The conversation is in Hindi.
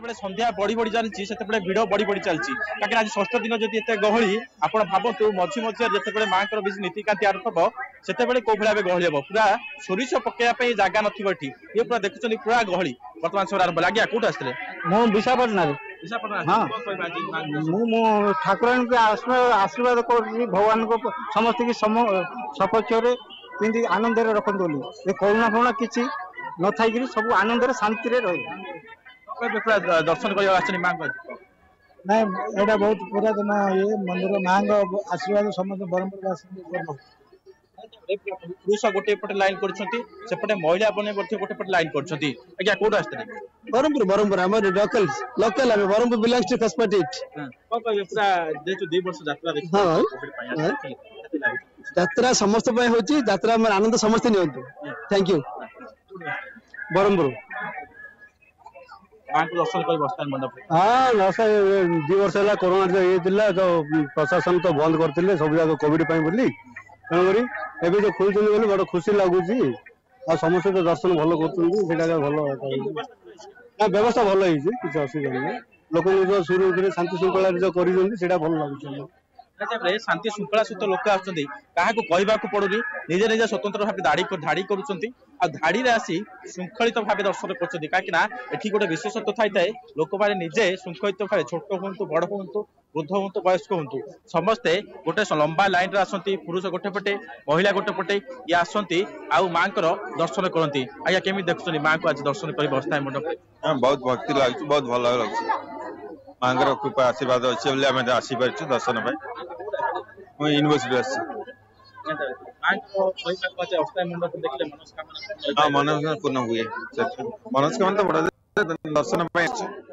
जिते संध्या बढ़ी बढ़ी चलती से भिड़ बढ़ी बढ़ी चलती क्या आज षष्ठ दिन जब एत गहली आप भावतु मझी मझी जिते माँ नीतिकांति आरंभ होते कौ भाई गहली हम पूरा सोरीष पकड़ापी जगह नठी ये पूरा देखुं पूरा गहली बर्तमान समय आरंभ लगे कौटे आसते मुझे विशाखापटन ठाकुराणी के आशीर्वाद कर भगवान को समस्त की सपक्षर के आनंद रखुन करोना फोना किसी न थी सब आनंद शांति रही दर्शन कर ना यहाँ बहुत पुरातन ये मंदिर माँ आशीर्वाद समस्त ब्रह्मपुर पुरुष गोटे पटे लाइन करपटे महिला बने गोटे पटे लाइन करा कौटा ब्रह्मपुर ब्रह्मपुर आम लोकल लोकल आम ब्रह्मपुर बिलॉन्ग्स टू कस्मेटिक पूरा जेतु 2 वर्ष यात्रा देखि हां यात्रा समस्त पय होची यात्रा में आनंद समस्त नियंतु थैंक यू ब्रह्मपुर मां को दर्शन कर बस्तान मंडप हां लसा 2 वर्ष होला कोरोना तो ये दिला तो प्रशासन तो बंद करथिले सब जगह कोविड पय बोली तेनाली एवं जो खोल बड़ा खुशी लगुच समस्त तो दर्शन भल कर भल व्यवस्था भल है किसी असुविधा नहीं लोक सुरु शांति श्रृंखला जो करा भल लगुच शांति श्रृंखला सहित लोक आसुच्च क्या कहवाक पड़ूनी निजे निजे स्वतंत्र भाव धाड़ी करुँच धाड़ी आसी श्रृंखलित भाव दर्शन कर कहीं गोटे विशेषत्व थाए लोक मैंने निजे श्रृंखलित भाव छोट हूँ बड़ हूँ वृद्ध हूँ वयस्क हूँ समस्ते गोटे लंबा लाइन आसती पुरुष गोटे पटे महिला गोटे पटे ये आसती आउ माँ दर्शन करती आज्ञा केमी देखुं माँ को आज दर्शन कर मंडप बहुत भक्ति लगुच बहुत भल लगे माँ कृपा आशीर्वाद अच्छे बोले आसीपार दर्शन यूनिवर्सिटी आसकामना पूर्ण हुए मनस्कामना तो बड़ा दर्शन।